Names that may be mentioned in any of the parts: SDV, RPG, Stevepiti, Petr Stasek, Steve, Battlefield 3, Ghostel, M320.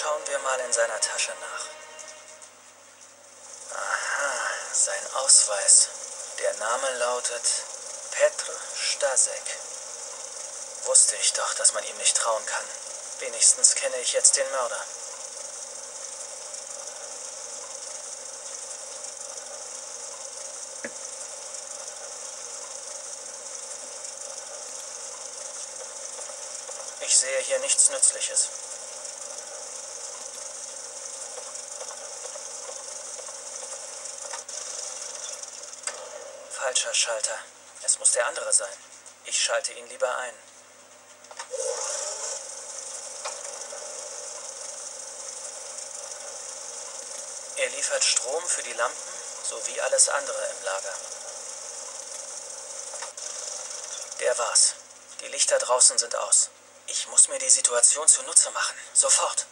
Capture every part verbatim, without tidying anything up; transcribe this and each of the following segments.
Schauen wir mal in seiner Tasche nach. Aha, sein Ausweis. Der Name lautet Petr Stasek. Wusste ich doch, dass man ihm nicht trauen kann. Wenigstens kenne ich jetzt den Mörder. Ich sehe hier nichts Nützliches. Falscher Schalter. Es muss der andere sein. Ich schalte ihn lieber ein. Er liefert Strom für die Lampen sowie alles andere im Lager. Der war's. Die Lichter draußen sind aus. Ich muss mir die Situation zunutze machen. Sofort.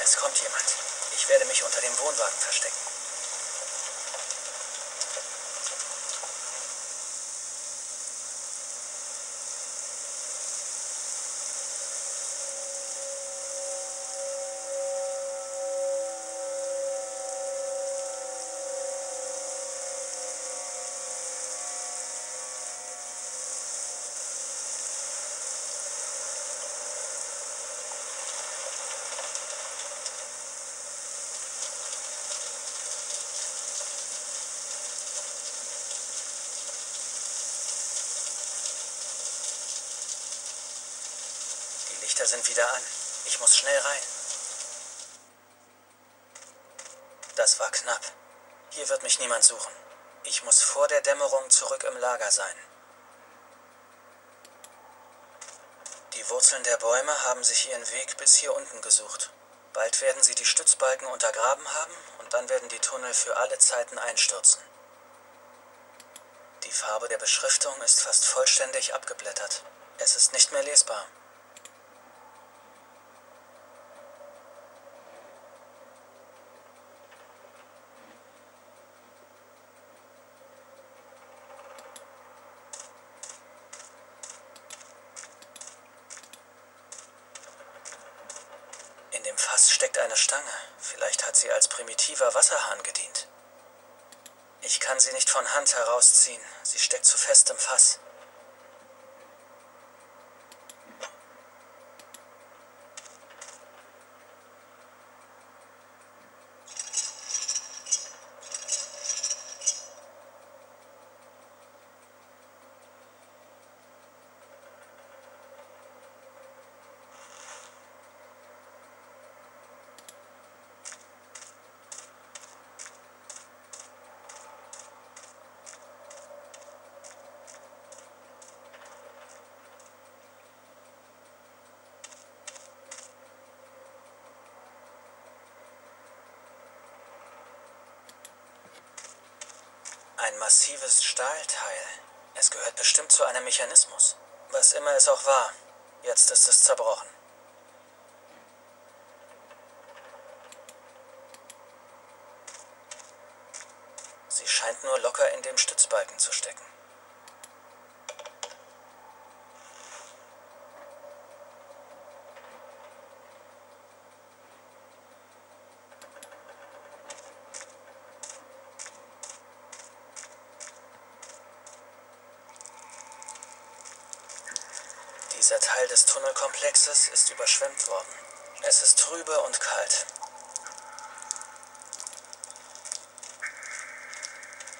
Es kommt jemand. Ich werde mich unter dem Wohnwagen verstecken. Die Lichter sind wieder an. Ich muss schnell rein. Das war knapp. Hier wird mich niemand suchen. Ich muss vor der Dämmerung zurück im Lager sein. Die Wurzeln der Bäume haben sich ihren Weg bis hier unten gesucht. Bald werden sie die Stützbalken untergraben haben und dann werden die Tunnel für alle Zeiten einstürzen. Die Farbe der Beschriftung ist fast vollständig abgeblättert. Es ist nicht mehr lesbar. In dem Fass steckt eine Stange. Vielleicht hat sie als primitiver Wasserhahn gedient. Ich kann sie nicht von Hand herausziehen. Sie steckt zu fest im Fass. Ein massives Stahlteil. Es gehört bestimmt zu einem Mechanismus. Was immer es auch war, jetzt ist es zerbrochen. Sie scheint nur locker in dem Stützbalken zu stecken. Dieser Teil des Tunnelkomplexes ist überschwemmt worden. Es ist trübe und kalt.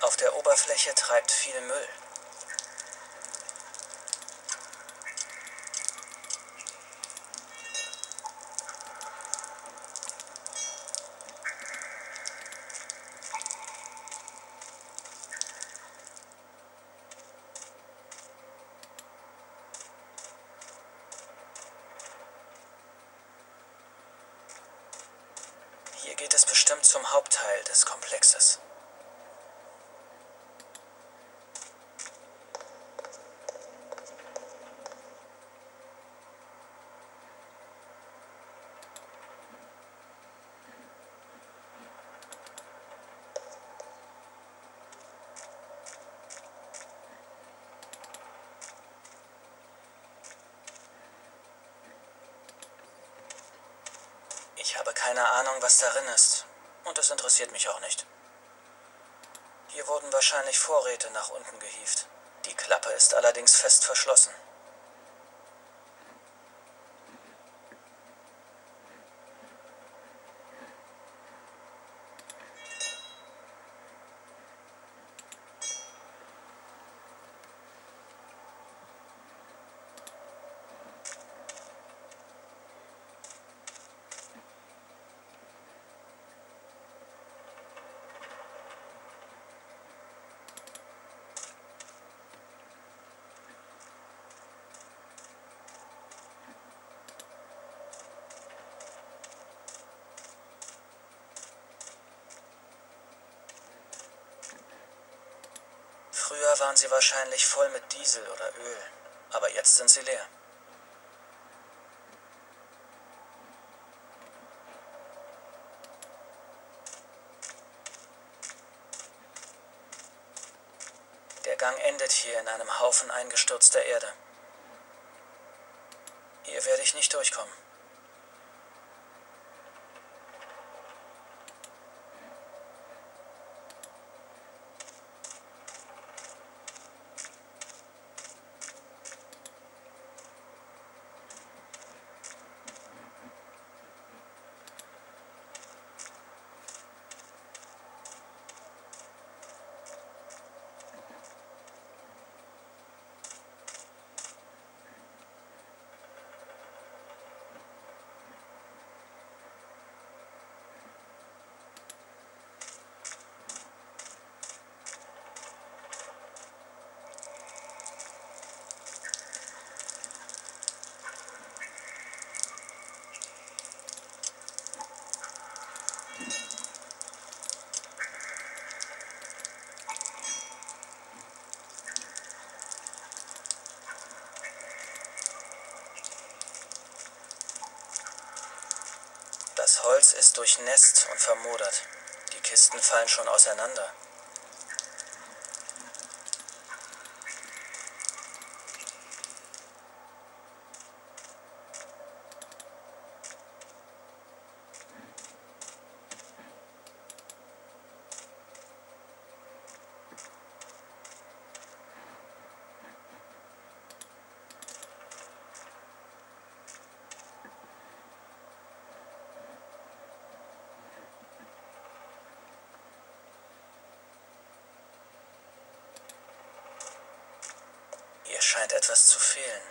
Auf der Oberfläche treibt viel Müll. geht es bestimmt zum Hauptteil des Komplexes. Ich habe keine Ahnung, was darin ist, und es interessiert mich auch nicht. Hier wurden wahrscheinlich Vorräte nach unten gehievt. Die Klappe ist allerdings fest verschlossen. Früher waren sie wahrscheinlich voll mit Diesel oder Öl, aber jetzt sind sie leer. Der Gang endet hier in einem Haufen eingestürzter Erde. Hier werde ich nicht durchkommen. Das Holz ist durchnässt und vermodert. Die Kisten fallen schon auseinander. Ihr scheint etwas zu fehlen.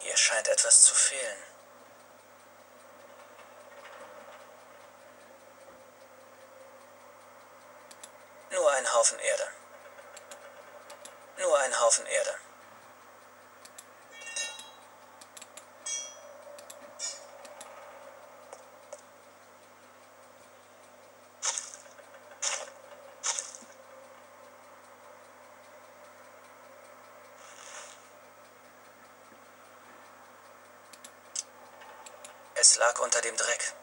Ihr scheint etwas zu fehlen. Nur ein Haufen Erde. Nur ein Haufen Erde. Es lag unter dem Dreck.